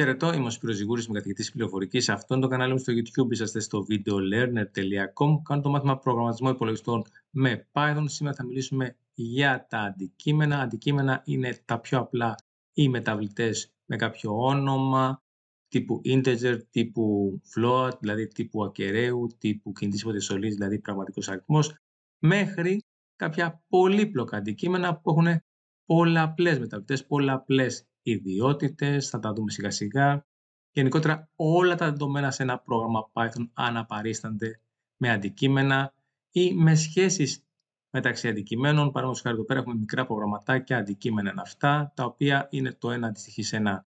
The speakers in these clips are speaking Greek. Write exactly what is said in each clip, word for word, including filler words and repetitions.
Χαιρετώ, είμαι ο Σπύρος Ζυγούρης, είμαι καθηγητής πληροφορικής. Αυτό είναι το κανάλι μου στο YouTube. Είσαστε στο video learner τελεία com. Κάνω το μάθημα προγραμματισμό υπολογιστών με Python. Σήμερα θα μιλήσουμε για τα αντικείμενα. Αντικείμενα είναι τα πιο απλά οι μεταβλητές με κάποιο όνομα, τύπου integer, τύπου float, δηλαδή τύπου ακεραίου, τύπου κινητής υποτισολής, δηλαδή πραγματικός αριθμός, μέχρι κάποια πολύπλοκα αντικείμενα που έχουν πολλαπλές μεταβλητές, πολλαπλές ιδιότητες, θα τα δούμε σιγά σιγά. Γενικότερα όλα τα δεδομένα σε ένα πρόγραμμα Python αναπαρίστανται με αντικείμενα ή με σχέσεις μεταξύ αντικειμένων. Παραδείγματος χάρη εδώ πέρα έχουμε μικρά προγραμματάκια, αντικείμενα είναι αυτά, τα οποία είναι το ένα αντιστοιχεί σε ένα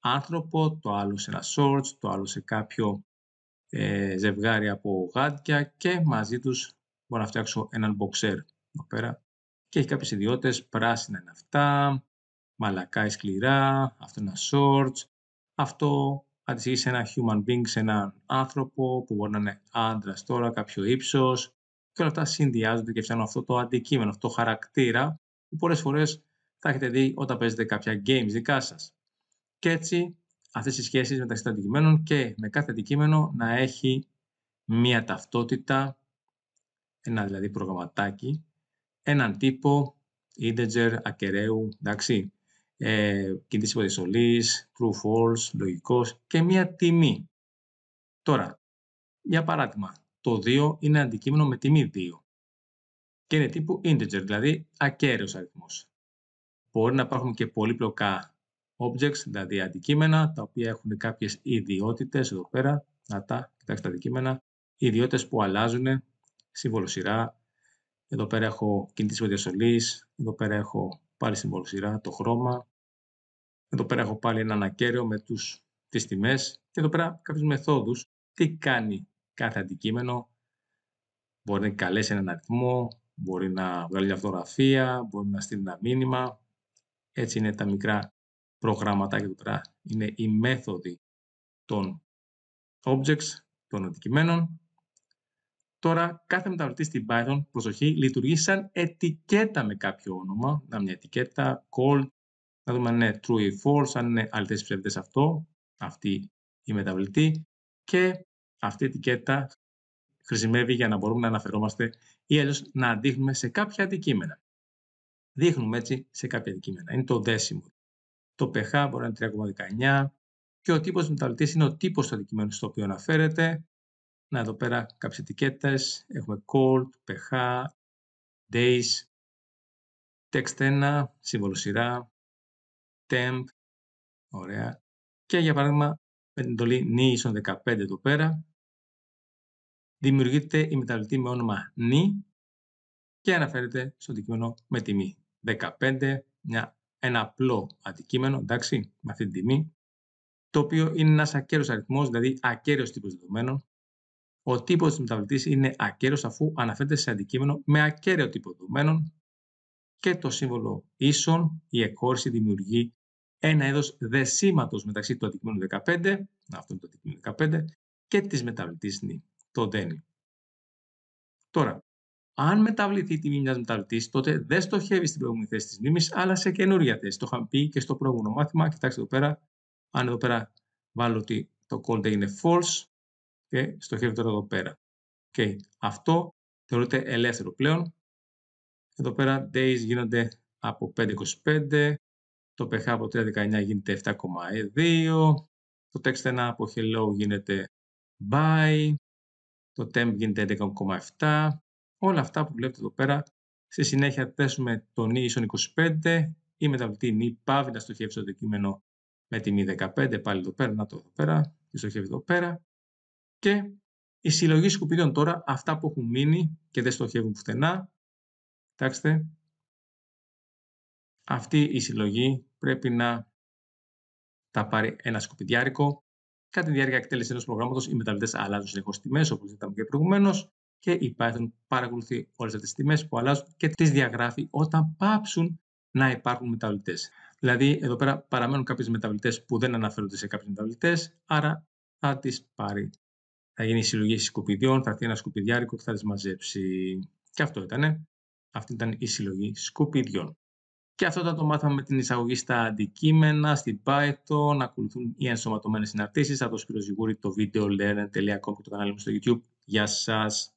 άνθρωπο, το άλλο σε ένα shorts, το άλλο σε κάποιο ε, ζευγάρι από γάτια και μαζί τους μπορώ να φτιάξω έναν boxer εδώ πέρα. Και έχει κάποιες ιδιότητες, πράσινα είναι αυτά, μαλακά ή σκληρά, αυτό είναι ένα shorts, αυτό αντιστοιχεί σε ένα human being, σε έναν άνθρωπο που μπορεί να είναι άντρας τώρα, κάποιο ύψος και όλα αυτά συνδυάζονται και φτιάχνουν αυτό το αντικείμενο, αυτό το χαρακτήρα που πολλές φορές θα έχετε δει όταν παίζετε κάποια games δικά σας. Και έτσι αυτές οι σχέσεις μεταξύ των αντικειμένων και με κάθε αντικείμενο να έχει μία ταυτότητα, ένα δηλαδή προγραμματάκι, έναν τύπο, integer, ακεραίου, εντάξει, ε, κινητής υποδισολής, true, false, λογικός και μία τιμή. Τώρα, για παράδειγμα, το δύο είναι αντικείμενο με τιμή δύο και είναι τύπου integer, δηλαδή ακέραιος αριθμός. Μπορεί να υπάρχουν και πολύπλοκα objects, δηλαδή αντικείμενα, τα οποία έχουν κάποιες ιδιότητες εδώ πέρα, να τα, κοιτάξτε τα αντικείμενα, ιδιότητες που αλλάζουν, σύμβολο σειρά, εδώ πέρα έχω κινητής υποδισολής, εδώ πέρα έχω πάλι σύμβολο σειρά, το χρώμα, εδώ πέρα έχω πάλι έναν ακέραιο με τους, τις τιμές και εδώ πέρα κάποιες μεθόδους, τι κάνει κάθε αντικείμενο, μπορεί να καλέσει έναν αριθμό, μπορεί να βγάλει μια φωτογραφία, μπορεί να στείλει ένα μήνυμα, έτσι είναι τα μικρά προγραμματάκια εδώ πέρα, είναι οι μέθοδοι των objects, των αντικειμένων. Τώρα, κάθε μεταβλητή στην Python, προσοχή, λειτουργεί σαν ετικέτα με κάποιο όνομα. Να μια ετικέτα, call, να δούμε αν είναι true ή false, αν είναι αληθές ή ψευδές αυτό, αυτή η μεταβλητή. Και αυτή η ετικέτα χρησιμεύει για να μπορούμε να αναφερόμαστε ή αλλιώς να δείχνουμε σε κάποια αντικείμενα. Δείχνουμε έτσι σε κάποια αντικείμενα. Είναι το δέσιμο. Το pH μπορεί να είναι τρία κόμμα δεκαεννιά και ο τύπος μεταβλητής είναι ο τύπος του αντικειμένου στο οποίο αναφέρεται. Να εδώ πέρα κάποιες ετικέτες, έχουμε cold, pH, days, text ένα, σύμβολο σειρά, temp, ωραία. Και για παράδειγμα με την εντολή νι ίσον δεκαπέντε εδώ πέρα, δημιουργείται η μεταβλητή με όνομα νι και αναφέρεται στο αντικείμενο με τιμή δεκαπέντε, μια ένα απλό αντικείμενο, εντάξει, με αυτή την τιμή, το οποίο είναι ένας ακέραιος αριθμός, δηλαδή ακέραιος τύπος δεδομένων. Ο τύπος της μεταβλητής είναι ακέραιος αφού αναφέρεται σε αντικείμενο με ακέραιο τύπο δεδομένων και το σύμβολο ίσον, η εκχώρηση δημιουργεί ένα είδος δεσίματος μεταξύ του αντικείμενου δεκαπέντε, αυτό είναι το αντικείμενο δεκαπέντε, και της μεταβλητής νι, το δένι. Τώρα, αν μεταβληθεί η τιμή μιας μεταβλητής, τότε δεν στοχεύει στην προηγούμενη θέση της μνήμης, αλλά σε καινούργια θέση. Το είχαμε πει και στο προηγούμενο μάθημα. Κοιτάξτε εδώ πέρα. Αν εδώ πέρα βάλω ότι το cold είναι false και στοχεύει τώρα εδώ πέρα. Okay. Αυτό θεωρείται ελεύθερο πλέον. Εδώ πέρα days γίνονται από πέντε κόμμα είκοσι πέντε, το pH από τρία κόμμα δεκαεννιά γίνεται επτά κόμμα δύο, το text ένα από hello γίνεται bye, το temp γίνεται έντεκα κόμμα επτά. Όλα αυτά που βλέπετε εδώ πέρα, στη συνέχεια θέσουμε το νι ίσον είκοσι πέντε, η μεταβλητή νι πάβει να στοχεύει στο αντικείμενο με τιμή δεκαπέντε, πάλι εδώ πέρα, να το εδώ πέρα, και στοχεύει εδώ πέρα. Και η συλλογή σκουπιδιών τώρα, αυτά που έχουν μείνει και δεν στοχεύουν πουθενά, κοιτάξτε, αυτή η συλλογή πρέπει να τα πάρει ένα σκουπιδιάρικο. Κατά τη διάρκεια εκτέλεση ενός προγράμματος, οι μεταβλητές αλλάζουν συνεχώς τιμές, όπως είδαμε και προηγουμένως. Και η Python παρακολουθεί όλες αυτές τις τιμές που αλλάζουν και τις διαγράφει όταν πάψουν να υπάρχουν μεταβλητές. Δηλαδή, εδώ πέρα παραμένουν κάποιες μεταβλητές που δεν αναφέρονται σε κάποιες μεταβλητές, άρα θα τις πάρει. Θα γίνει η συλλογή σκουπιδιών, θα έρθει ένα σκουπιδιάρικο και θα τις μαζέψει. Και αυτό ήτανε. Αυτή ήταν η συλλογή σκουπιδιών. Και αυτό θα το μάθαμε με την εισαγωγή στα αντικείμενα, στην Python, να ακολουθούν οι ενσωματωμένες συναρτήσεις από το Σπύρο Ζυγούρη, το video learner τελεία com και το κανάλι μου στο YouTube. Γεια σας!